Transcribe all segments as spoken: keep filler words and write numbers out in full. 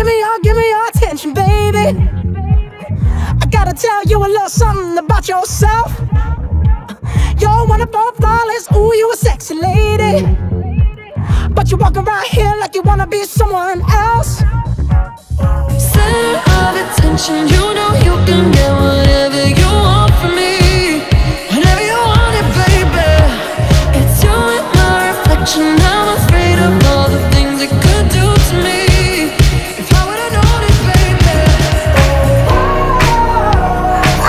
give me your, give me your attention, baby. I gotta tell you a little something about yourself. You're one of both flawless, ooh, you a sexy lady. But you walk around here like you wanna be someone else. Center of attention, you know you can get whatever you want from me. Whenever you want it, baby. It's you and my reflection, I'm afraid of all the things it could do to me. If I would've known it, baby.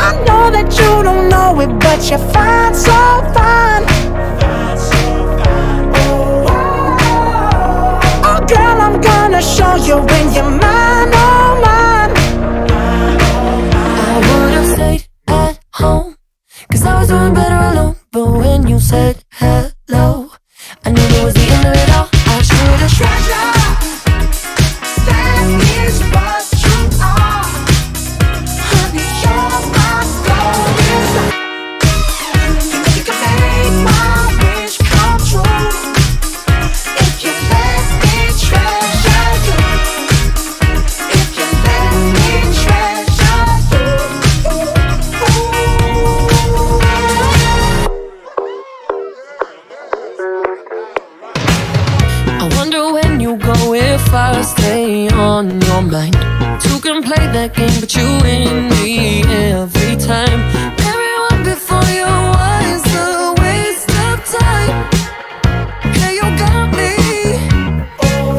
I know that you don't know it, but you find so fine. Show you when you're mine, oh mine. I would've stayed at home, cause I was doing better alone. But when you said hello, I knew it was the end of it all. I should've treasured. I stay on your mind. You can play that game, but you win me every time. Everyone before you was a waste of time. Hey, you got me.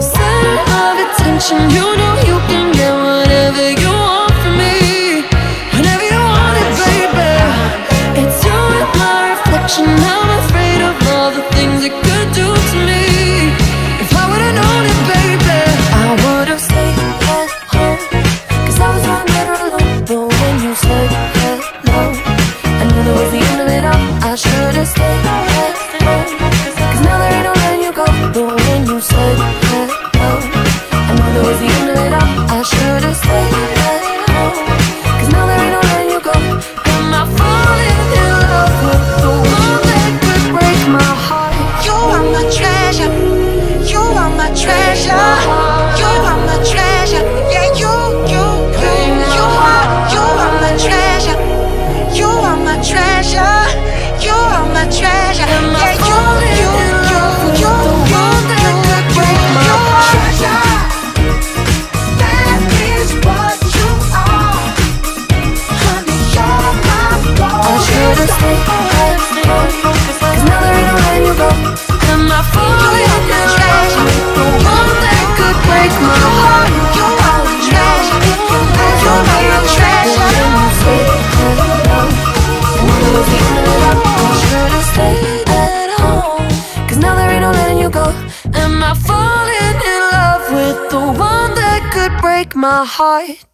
Center of attention, you know you can get whatever you want from me. Whenever you want it, baby. It's you and my reflection, I'm afraid of all the things it could do to me. If I would've known it, baby. I should've stayed at home, cause now there ain't no letting you go. But when you said hello, I knew there was the end of it all. I should've stayed at home, cause now there ain't no letting you go. Am I falling in love with the one that could break my heart? You are my treasure, you are my treasure, you are my treasure. Yeah, you, you, you, you are, you are my treasure, you are my treasure. You are my treasure, and my only you, you, you, you, you, break my heart. That is what you are, honey. You're my boy. I should've stayed at home, cause now there ain't no way you go. And my only treasure, the one that could break my heart. You are my treasure, you are my treasure. I should've stayed at home, cause now there ain't no letting you go. Am I falling in love with the one that could break my heart?